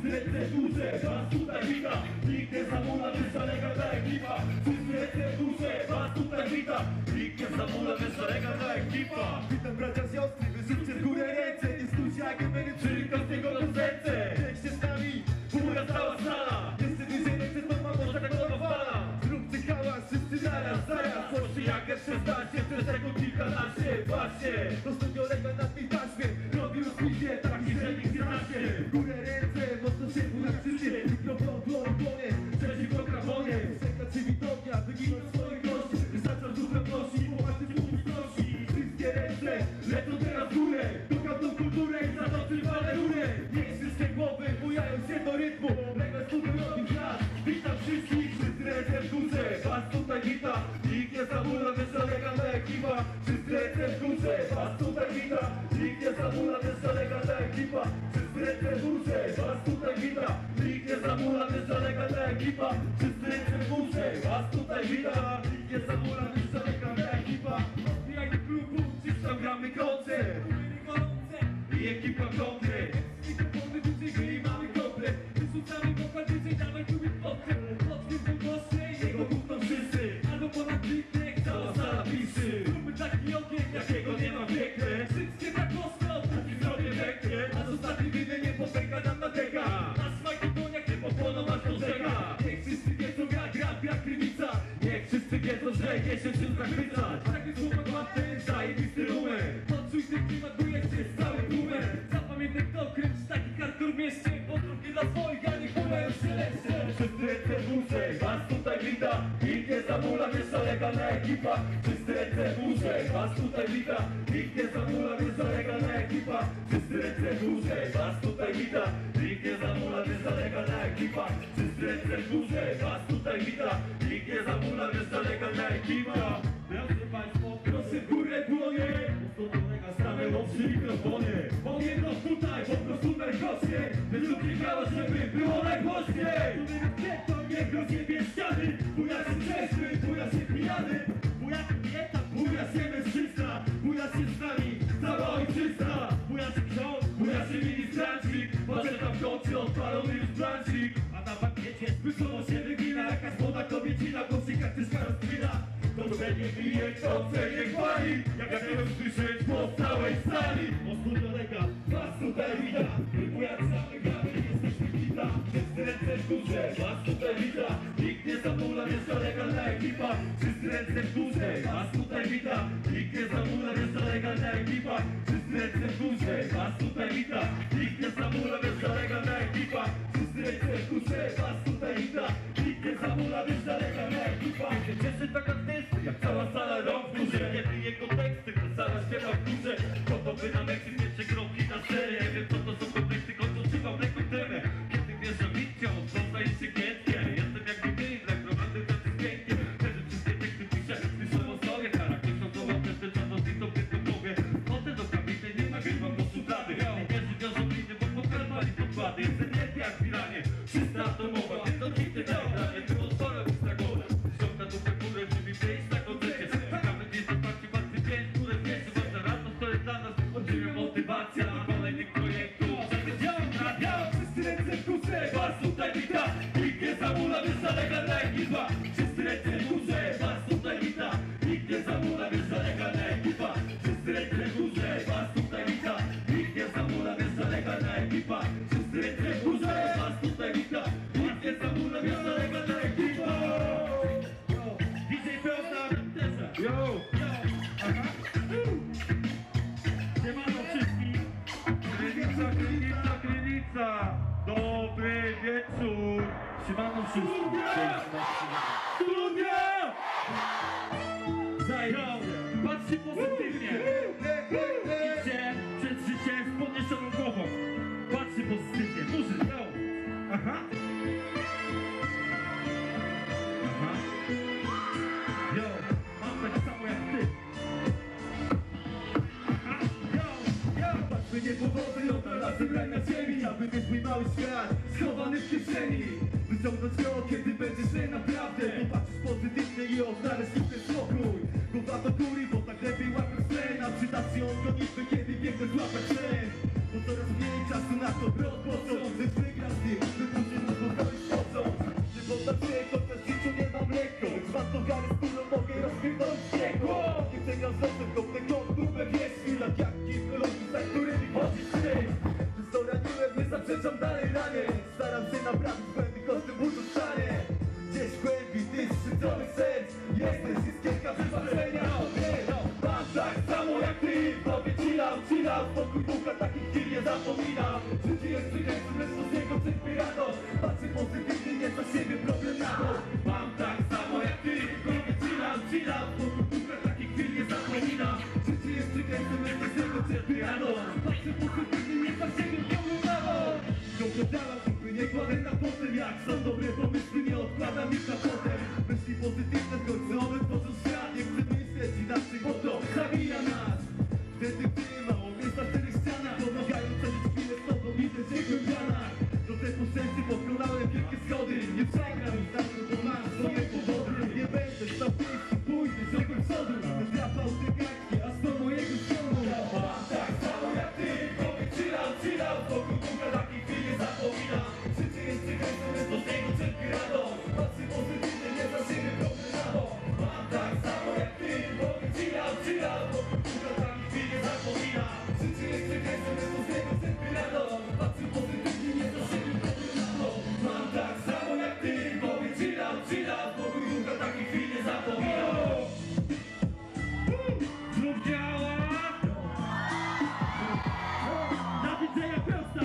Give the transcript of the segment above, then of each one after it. Cyzny duże, was tutaj wita. Nikt nie zamula, wystalega ta ekipa. Cyzny duże, was tutaj wita. Nikt nie zamula, wystalega ta ekipa. Witam bracia z Jostry, wyszybcie w górę ręce. Nie stój się jak emery, czyli każdego na serce. Cześć z nami, półra cała sala. Jeszcze niżej ręce, to ma może tak nowa fala. Zróbcie hałas, wszyscy naraz, zaraz. Oczy jak jeszcze znacie, przez tego kilkanaście. Właśnie, to Studio Legal na tej taśmie. Robi rozbicie, taki średnik znacie. W górę ręce, mocno się unaczycie. Mikrofon, dłoń, dłonie, przeciwko krawonie. Usekla czy widownia, wyginąć swoich gości. Wystarcza dużo prosi, popatrzcie w publiczności. Wszystkie ręce lecą teraz w górę. Dokażą kulturę i zatoczy walę. Niech wszystkie głowy bujają się do rytmu. Legal Studio robi glas. Witam wszystkich, wszyscy ręce w górze. Was tutaj wita, nikt nie zamula, wyższa legalna ekipa. Wszyscy ręce w górze, was tutaj wita. Nikt nie zamula, wyższa legalna ekipa. Wszyscy ręce w górze, was tutaj wita. Nikt nie zamula, wyższa legalna ekipa. Wszyscy ręce w górze, was tutaj wita. Nikt nie zamula, wyższa legalna ekipa. Odbijanie klubu, czy tam gramy kroce. I ekipa kontrę. I te pony dużej gry mamy kontrę. Wysucamy wokal wyżej, dawaj kluby potrę. Odwiedzą głosy, jego gówną wszyscy. Albo ponad litek, cała sala pisy. Taki ogień, jakiego nie ma piekle. Wszystkie tak ostro, póki zrobię wekle. A z ostatniej winy nie popęka nam na deka. Na swoich dłoniach nie popłoną aż do rzeka. Niech wszyscy wiedzą jak grabia krynica. Niech wszyscy wiedzą, że jesień się zachwyca. Taki słowa ma ten zajebisty numer. Poczuj ten klimat, bujesz się z całym tłumem. Zapamiętaj kto kręci taki hardcore w mieście. Bo drugi dla swoich, a niech numer się leży. Wszyscy ręce w górze, was tutaj wita. Nikt nie zamula, wyższa legalna ekipa. Wszyscy ręce w górze, was tutaj wita. Nikt nie zamula, wyższa legalna ekipa. Wszyscy ręce w górze, was tutaj wita. Nikt nie zamula, wyższa legalna ekipa. Wszyscy ręce w górze, was tutaj wita. Nikt nie zamula, wyższa legalna ekipa. Drodzy Państwo, proszę w górę dłonie. Stanę łączy mikrofonie. Pamiętam tutaj, po prostu najgłośniej. Wyszuknie grała, żeby było najgłośniej. Nie groźnie bieściany, buja się trzeźwy, buja się pijany. Buja się dieta, buja się mężczyzna. Buja się z nami, cała ojczyzna. Buja się ksiądz, buja się ministrancik. Patrzę tam w końcu odpalony już brancik. A na bankiecie wyszło się wygina. Jaka złoda kobiecina, głosika tyska rozgwina. Dobrze nie pije, ksiądze nie chwali. Jak ja miałem słyszeć po całej sali. O Studio Legal, was tutaj wita. My bujamy gramy, jesteśmy kita. Wszyscy ręce w górze, was tutaj wita. Nikt nie zamula, jest legalna ekipa. Wszyscy ręce w górze, was tutaj wita. Nikt nie zamula, jest legalna ekipa. Wszyscy ręce w górze, was tutaj wita. Nikt nie zamula, jest legalna ekipa. Wszyscy ręce w górze, was tutaj wita. Nikt nie zamula, jest legalna ekipa. Cieszy taka artysty, jak cała sala rąk w górze. Nie pije konteksty, to sala śpiewa w górze. Gotowy na Meksy, pierwsze kroki na serię. Nie wiem co to są kompleksy, kończą trzyma w lekką temę. Kiedy wierzę mitcią, odrządza się kietnie. Jestem jak nigdy inny, prowadzę za tym pięknie. Wierzę wszystkie teksty piszę, słyszę o sobie. Charakter sądował, też czas od nich do piękno głowie. Chodzę do kabiny, nie nagrywam do szuflady. Nie żywią liny, bo pokarmali podkłady. Jestem lepiej jak piranie, czysta atomowa. Nie do nigdy na ekranie, tym otworem jest na górę. Ściąga dupę górę, żeby przejść na koncercie. Nawet jest otwarcie, bardzo pięć, które wiesz. Dla nas oddzielna motywacja do kolejnych projektów. Wszyscy ręce w górze, was tutaj wita. Nikt nie zamula, wyższa legalna ekipa. Wszyscy ręce w górze, was tutaj wita. Nikt nie zamula, wyższa legalna ekipa. Wszyscy ręce w górze, was tutaj wita. Nikt nie zamula, wyższa legalna ekipa. Wszyscy ręce w górze, was tutaj wita. Nikt nie zamula, wyższa legalna ekipa. DJ Pełna Yo! Dobry wieczór! Siemano wszystkim! Studio! Zajebiście! Patrzcie pozytywnie! Idźcie przed życiem z podniesioną głową! Patrzcie pozytywnie! Muzyka! Aha! Aha! Yo! Mam tak samo jak ty! Aha! Yo! Yo! Patrzmy niepowody od razy braj na ziemi! Aby mieć mój mały świat schowany w kieszeni. Wyciągnąć go, kiedy będziesz nie naprawdę. Popatrzysz pozytywnie i odnaleźć w ten spokój. Głowa do góry, bo tak lepiej łapiesz sen. A przyda się odgonitwy, kiedy biegnę złapać sen. Bo coraz mniej czasu na to, bro, po co? Gdy wygrasz z nim, Pracuję, kropkę w życiu nie mam lekko. Z was do gary z bólą mogę rozpierdolić piekło. Nie chcę gram z osem, kopnę dupę wiesz. Chwilach jak kilkologów, za którymi chodzisz ty. Co raniłem, nie zaprzeczam dalej ranie. Staram się naprawić błędy, kosztem burzu szanie. Gdzieś w głębi ty skrzydzonych serc jesteś i z kilka wypaczenia odbieram. Mam tak samo jak ty, powie chillam. Spokój ducha, takich chwil nie zapominam. Życie jest przykreństwem, lecz to z niego czerpie radość. Patrzę pozytywnie, nie za siebie problem na to. Mam tak samo jak ty, powie chillam. Spokój ducha, takich chwil nie zapominam. Życie jest przykreństwem, lecz to z niego czerpie radość. Patrzę pozytywnie, nie za siebie problem na to. Ciągle działam, dupy nie kładę na potem. Jak są dobre pomysły, nie odkładam ich na potem. Myśli pozytywne, w końcu one tworzą świat. Nie chcę myśleć inaczej, bo to zabija nas. Wtedy gdy mało miejsca w czterech ścianach pomagają cenić chwilę z tobą i też jego ranach. Do tego szczęście pokonałem wielkie schody. Nie przegram już na to, bo masz swoje powody. Nie będę stał pieści, pójdę z jego przodu. Zdrapał te kartki, aż do mojego ściągu. Ja mam tak samo jak ty, powie chillam. Wokół długa takich chwil nie zapominam. Życie jest czekające, więc do tego czerpie radość. Patrzę pozytywnie, nie zaczynę krople na to. Mam tak samo jak ty, powie chillam. Wokół długa takich zapomina. Życie jest czekające, bez polskiego serpie radość. Patrzę pozytywnie, nie za siebie problem na to. Mam tak samo jak ty, powie chillam. Pokój ducha takich chwil nie zapomina. Znów działa. Na widzenia prosta.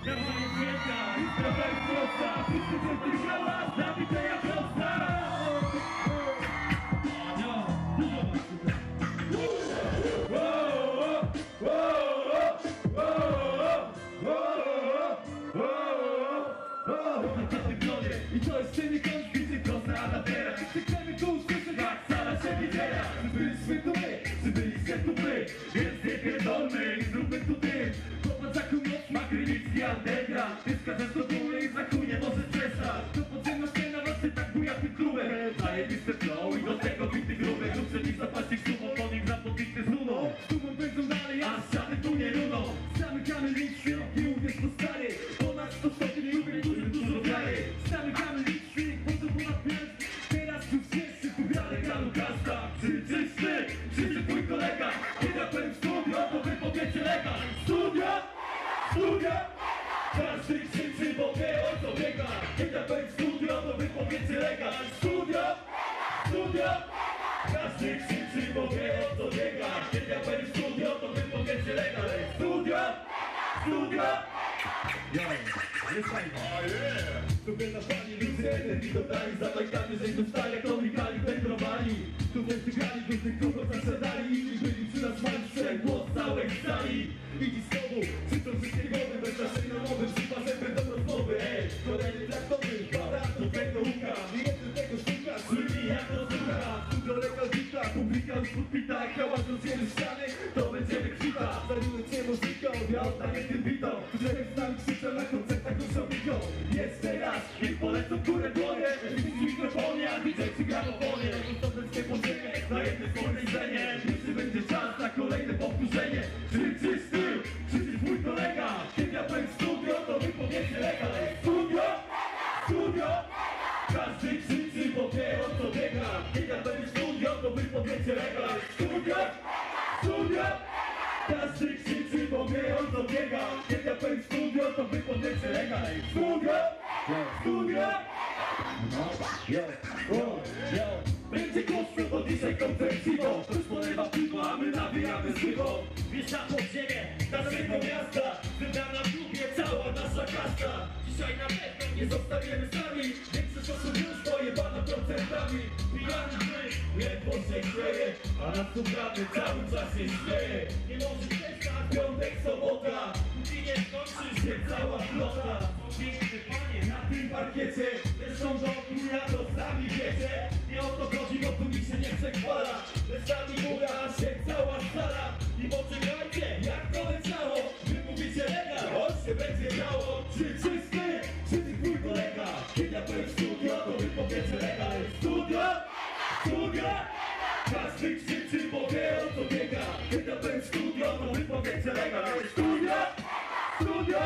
Sprawa jest jedna i sprawa jest prosta. Wszyscy hałas, na widzenia prosta. Sprawa jest jedna i sprawa jest prosta. I to jest czyny kąt, widzę prosta adapera. Czy chcemy go usłyszeć, jak sala się niedziela. Czy byliśmy tu my, czy byliście tu my. Więc nie pierdolmy i zróbmy tu dym. Chłopak za kumoc ma krynicki underground. Dyska ze stopuły i za chuj nie może przestać. To podziemność nie na was się tak buja tym klubem. Zajebiste flow i do tego bity grube. Dobrze niż zapaścić sumą, po nich zapodnity z runą. Stumą będą dalej, a z ściany tu nie runą. Zamykamy nic, środki uwierz po stary. Po nas to wtedy nie uwierz, dużo wiary. Zamykamy liczby, bo to ponad pięć. Teraz tu wszyscy powiadek na Lukaszka. Czy twój kolega. Kiedy ja powiem studio, to wy powiecie lekarz. Studio, każdy krzyczy, bo wie o co biega. Kiedy ja powiem studio, to wy powiecie lekarz. Studio, każdy krzyczy, bo wie o co biega. Kiedy ja powiem studio, to wy powiecie lekarz. Studio. Jest fajnie. Tu bieda pani ludzie, energii dodali. Zatajkami, że jestem w stanie, komunikali, wędrowali. Tu wędrzy grali, dużych kogo zasiadali. I byli przy nas mali, trzech głos całej stali. Idź znowu, czytą wszystkie wody. Bez naszej namowy, przypa zęby do rozmowy. Ej, kolejny traktowy, kwadratów, wędrołuka. Nie jestem tego sztuka, czyli jak rozrucha. Studio Legal wita, publika już podpita. Hałas rozjemy ściany, to będziemy kwita. Zajmuję cię muzyką, ja oddaję tym bitom. Którego z nami krzyczę na koncertach ruszowniką. Jest teraz, niech polecą w górę dłonie. Widzisz w mikrofonie, a widzę ci gramofonie. Rozsądeckie podziemie, na jedne spojrzenie. Jeśli będzie czas na kolejne powtórzenie. Krzyczysz ty, krzyczysz mój kolega. Kiedy ja powiem studio, to wy powiecie legal. Studio, każdy krzyczy, bo wie o co biega. Kiedy ja powiem studio, to wy powiecie legal. Studio, każdy krzyczy, bo wie o co biega. Kiedy ja powiem studio, to wy powiecie legal. Studio, będzie głośno, bo dzisiaj konferencji, bo ktoś polewa piwo, a my nawijamy żywo. Wiesza pod ziemię, naszego miasta. Wybrana w klubie cała nasza kasta. Dzisiaj na pewno nie zostawiemy sami. Większość osób już pojebana procentami. Pijani my, ledwo się grzeje, a nas tu gramy cały czas się śmieje. Nie może przestać, piątek, sobota. I nie skończy się cała flota. Piękny panie na tym parkiecie. Zresztą, że opluja to sami wiecie. Nie o to chodzi, bo tu nikt się nie przechwala. Lecz sami ura się cała stara. I poczekajcie, jak to leciało. Wy mówicie legal, choć się będzie miało. Czy ty twój kolega. Kiedy ja powiem studio, to wy powiecie legal. Studio, każdy krzyczy, bo wie o co biega. Kiedy ja powiem studio, Wiecie legal, studio, studio.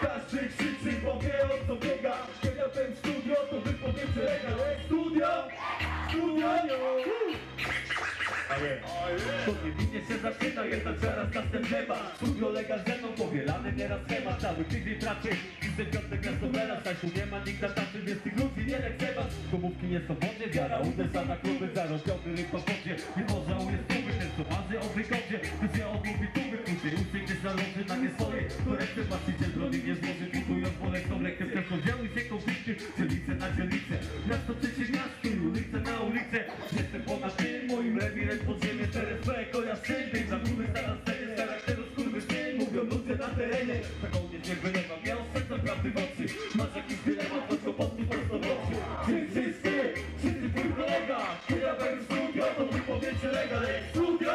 Każdy krzyczy, bo wie o co biega. Kiedy ja ten studio, to wy powiecie legal, studio, studio. To niewinnie się zaczyna, jednak zaraz nas ten trzeba. Studio legal ze mną powielany nieraz schemat. Cały tydzień pracy, jestem piątek raz dobra. Stajszu nie ma nikt na tacy, więc tych ludzi nie lekceważ. Komówki nie są wodnie, wiara uderza na kluby. Zarobiony ryb po wodzie, nie można ujeżdżać. Marzy o wygodzie, gdy się odmówi tuby. Później ucieknie zależy na nie swoje. To resztę właściciel broni nie złoży. Kupując bolesną lekkę, też oddziały się konflikty. Dzielnice na dzielnice, miasto przeciw miastu, ulice na ulicę. Jestem ponad tym, moim rewirem pod ziemię. Teraz twoje kojarzymy, za góry zaraz scenie. Z charakteru skurwysyny, mówią ludzie na terenie. Taką nie wylewam, ja o serca prawdy w oczy. Masz jakiś dylemat, choć go podnóż prosto w oczy. Wszyscy twój kolega. Kiedy ja będę studio, to wy powiecie legal. Studio!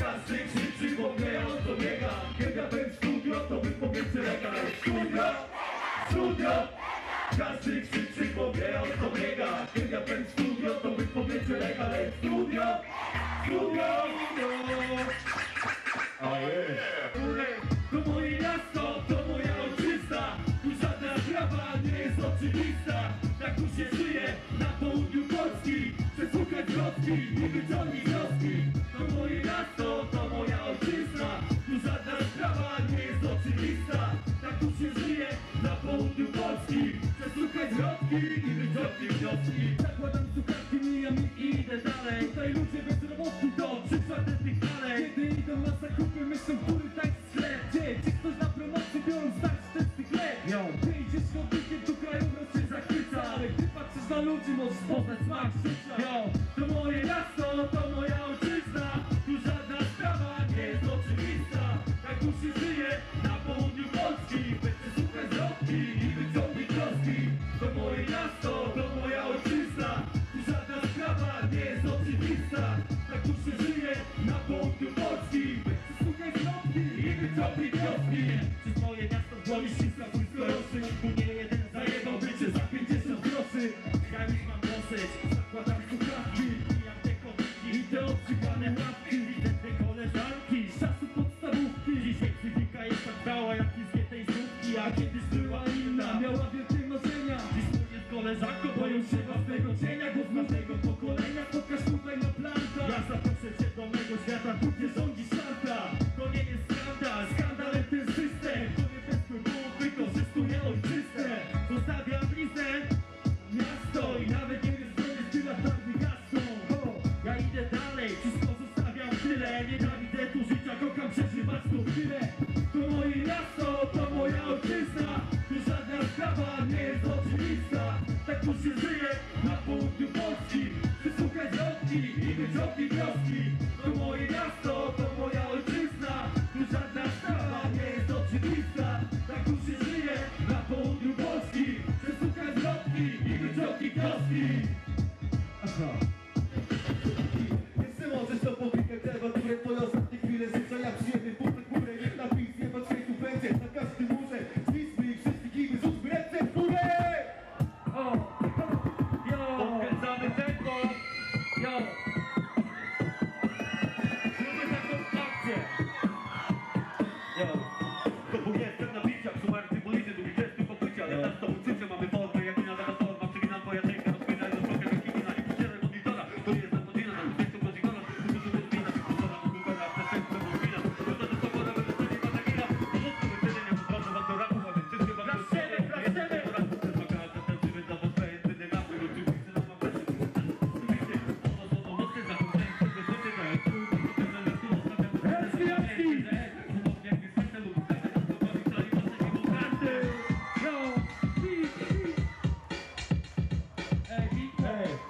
Każdy krzyczy, bo mnie on to biega. Kiedy ja będę w studio, to wy powiecie legal. Studio! Studio! Każdy krzyczy, bo mnie on to biega. Kiedy ja będę w studio, to wy powiecie legal. Studio! Studio! To moje miasto, to moja ojczyzna. Tu żadna sprawa nie jest oczywista. Tak tu się żyje na południu Polski. Przesłuchać wioski i wyciągnij wioski. To moje miasto, to moja ojczyzna. Tu żadna sprawa nie jest oczywista. Tak tu się żyje na południu Polski. Przesłuchać wioski i wyciągnij wioski. Zakładam słuchawki, mijam i idę dalej. Tutaj ludzie bez roboty to 3/4 tych dalej. Kiedy idą na zakupy, myślą góry tak sklep. Gdzie ktoś na promocji biorą stać też tych lep. Ty idziesz chodnikiem, tu krajobraz się zachwyca. Ale gdy patrzysz na ludzi, możesz poznać smak życia. To moje miasto, to moja ojczyzna. Tu żadna sprawa nie jest oczywista. Tak tu się żyje na południu Polski. Będę szukać drobki i wyciągnij troski. To moje miasto, to moja ojczyzna. Tu żadna sprawa nie jest oczywista. Tak tu się żyje na południu Polski. Będę szukać drobki i wyciągnij troski. Przez moje miasto w głowie ściska wójsko roszy. Nikt nie jeden zajebałby cię za 50 groszy. Ja już mam dosyć, zakładam słuchawki. Mijam te komiki i te obrzygane łapki. Widzę te koleżanki z czasu podstawówki. Dzisiaj psychika jest tak dała jak i z tej złówki. A kiedyś była inna, miała wielkie marzenia. Dziś nie z koleżanką, boją się własnego cienia. Głos naszego pokolenia, pokaż tutaj na planta. Ja zaproszę cię do mego świata, tu nie rządzi szanta. To nie jest skandal, skandalem ten system. To nie bez wpływu wykorzystuje ojczyznę. Zostawia bliznę miasto i nawet nie jest zdrowie z tyla tarnych jasną. Ja idę dalej, wszystko zostawiam tyle. Nienawidzę tu życia, kocham przeżywać tą chwilę. To moje miasto, to moja ojczyzna. Tu żadna sprawa nie jest oczywista. Tak tu się żyje na południu Polski. Wysłuchaj wioski i wyciągnij wioski. To moje miasto, to moja ojczyzna. Tu żadna sprawa nie jest oczywista. Tak tu się żyje na południu Polski. Wysłuchaj wioski i wyciągnij wioski. Jeszcze możesz to powikać debaturę. Twoje ostatnie chwile życia, ja przyjemny bufet górę. Niech napij, zjebać tu będzie na każdym murze. Zwismy i wszystkich i wyrzućmy ręce w górę. Odkręcamy tempo. Zróbmy taką akcję. To był jestem na bicia, psuwałem symbolizy, lubi testu pokrycia. Ale nas to uczycie, mamy formę, jak nie na lewa forma. Przyginam twoja ręka, rozpinaj do szoka. To jest na godzina, na uczęściu prozigona. Muszę się rozwinać, pozoram Googlera, przestępstwo rozwinam. Zostań z tobą, nawet nie ma zagina. Pomóżmy wycenienia, pozdrożę was do rapu, a więc wszystkie wam do siebie. Jestem do rapu, też wakaja, zastępczymy dla was twoje jedyne rapy. Oczywiście na mam wersję, oczywiście. Owo słowo mocne, zakończenie, wszystko życie, to jest trudno. Potem że tu ostatniam, rozwijam się. Zobacz jak jest serce lub serce, to bawi cali wasze demokraty.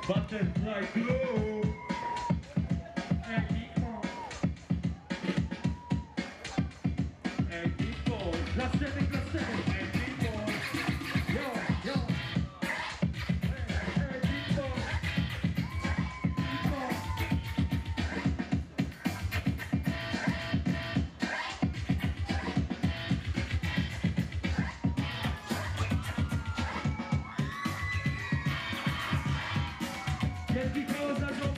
Butterfly Glue. Let's go.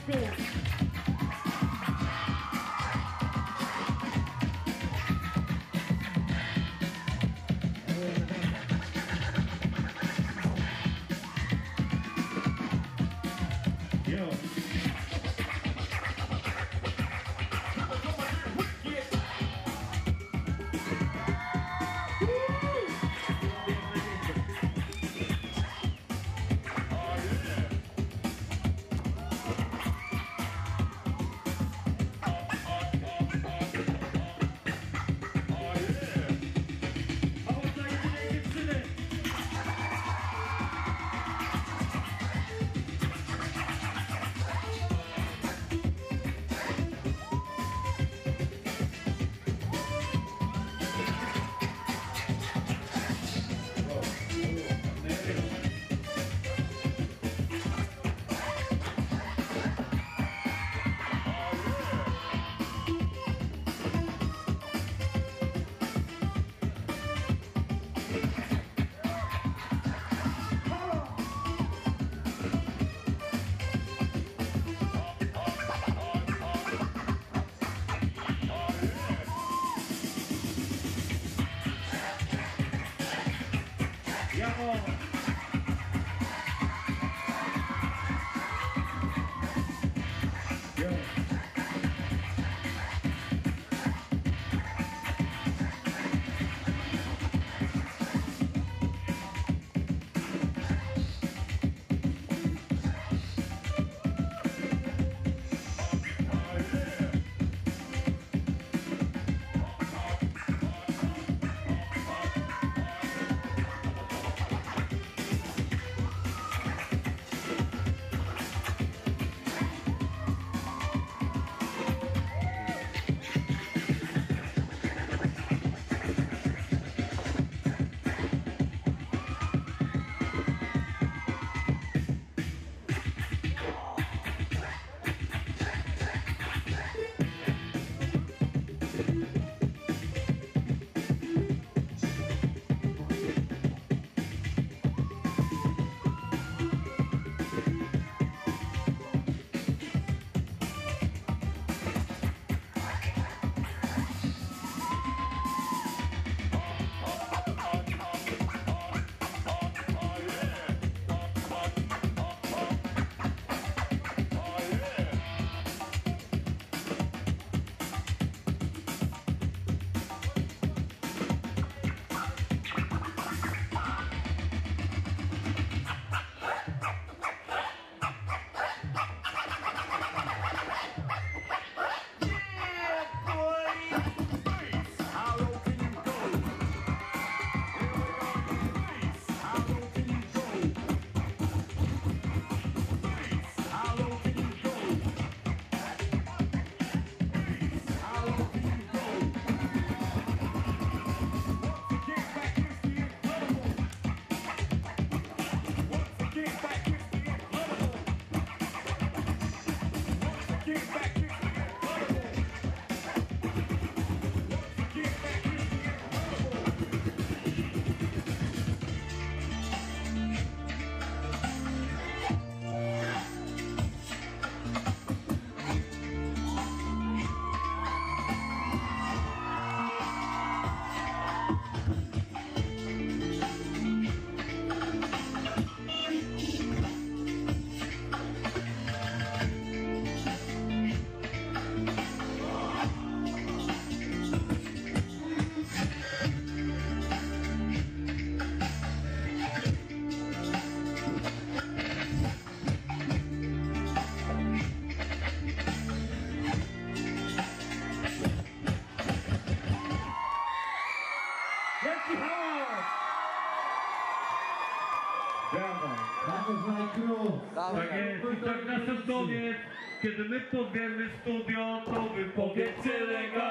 Tak jest, i tak na sam dowiec, kiedy my powiemy studio, to wy powiecie legal.